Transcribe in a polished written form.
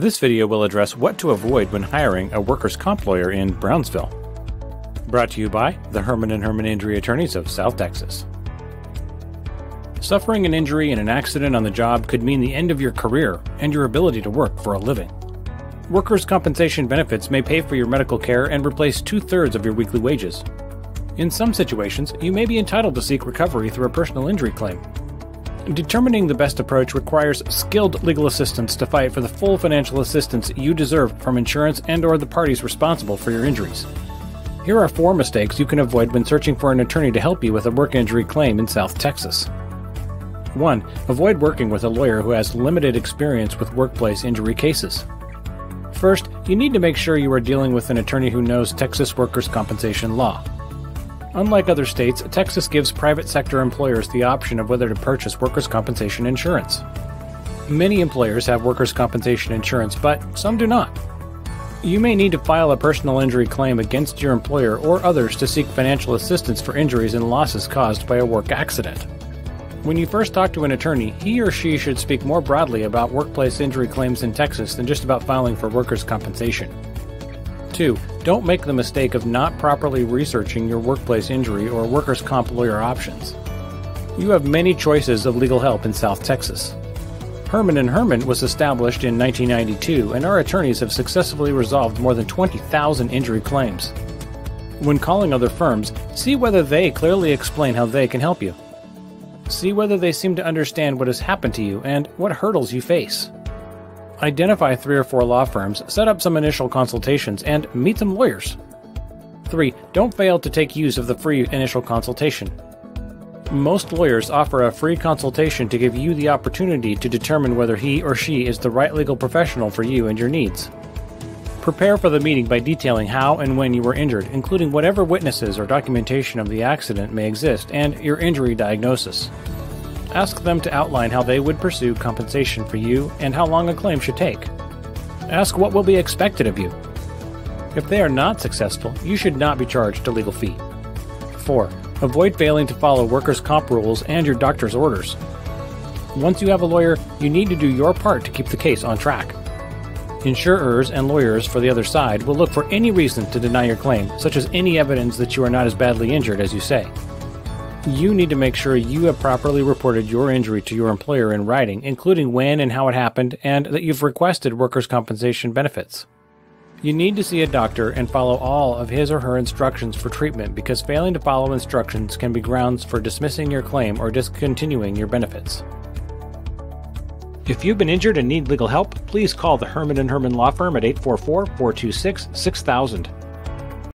This video will address what to avoid when hiring a workers' comp lawyer in Brownsville. Brought to you by the Herman & Herman Injury Attorneys of South Texas. Suffering an injury in an accident on the job could mean the end of your career and your ability to work for a living. Workers' compensation benefits may pay for your medical care and replace two-thirds of your weekly wages. In some situations, you may be entitled to seek recovery through a personal injury claim. Determining the best approach requires skilled legal assistance to fight for the full financial assistance you deserve from insurance and/or the parties responsible for your injuries. Here are 4 mistakes you can avoid when searching for an attorney to help you with a work injury claim in South Texas. 1. Avoid working with a lawyer who has limited experience with workplace injury cases. First, you need to make sure you are dealing with an attorney who knows Texas workers' compensation law. Unlike other states, Texas gives private sector employers the option of whether to purchase workers' compensation insurance. Many employers have workers' compensation insurance, but some do not. You may need to file a personal injury claim against your employer or others to seek financial assistance for injuries and losses caused by a work accident. When you first talk to an attorney, he or she should speak more broadly about workplace injury claims in Texas than just about filing for workers' compensation. 2. Don't make the mistake of not properly researching your workplace injury or workers' comp lawyer options. You have many choices of legal help in South Texas. Herman & Herman was established in 1992, and our attorneys have successfully resolved more than 20,000 injury claims. When calling other firms, see whether they clearly explain how they can help you. See whether they seem to understand what has happened to you and what hurdles you face. Identify 3 or 4 law firms, set up some initial consultations, and meet some lawyers. 3. Don't fail to take use of the free initial consultation. Most lawyers offer a free consultation to give you the opportunity to determine whether he or she is the right legal professional for you and your needs. Prepare for the meeting by detailing how and when you were injured, including whatever witnesses or documentation of the accident may exist, and your injury diagnosis. Ask them to outline how they would pursue compensation for you and how long a claim should take. Ask what will be expected of you. If they are not successful, you should not be charged a legal fee. 4. Avoid failing to follow workers' comp rules and your doctor's orders. Once you have a lawyer, you need to do your part to keep the case on track. Insurers and lawyers for the other side will look for any reason to deny your claim, such as any evidence that you are not as badly injured as you say. You need to make sure you have properly reported your injury to your employer in writing, including when and how it happened, and that you've requested workers' compensation benefits. You need to see a doctor and follow all of his or her instructions for treatment, because failing to follow instructions can be grounds for dismissing your claim or discontinuing your benefits. If you've been injured and need legal help, please call the Herman & Herman Law Firm at 844-426-6000.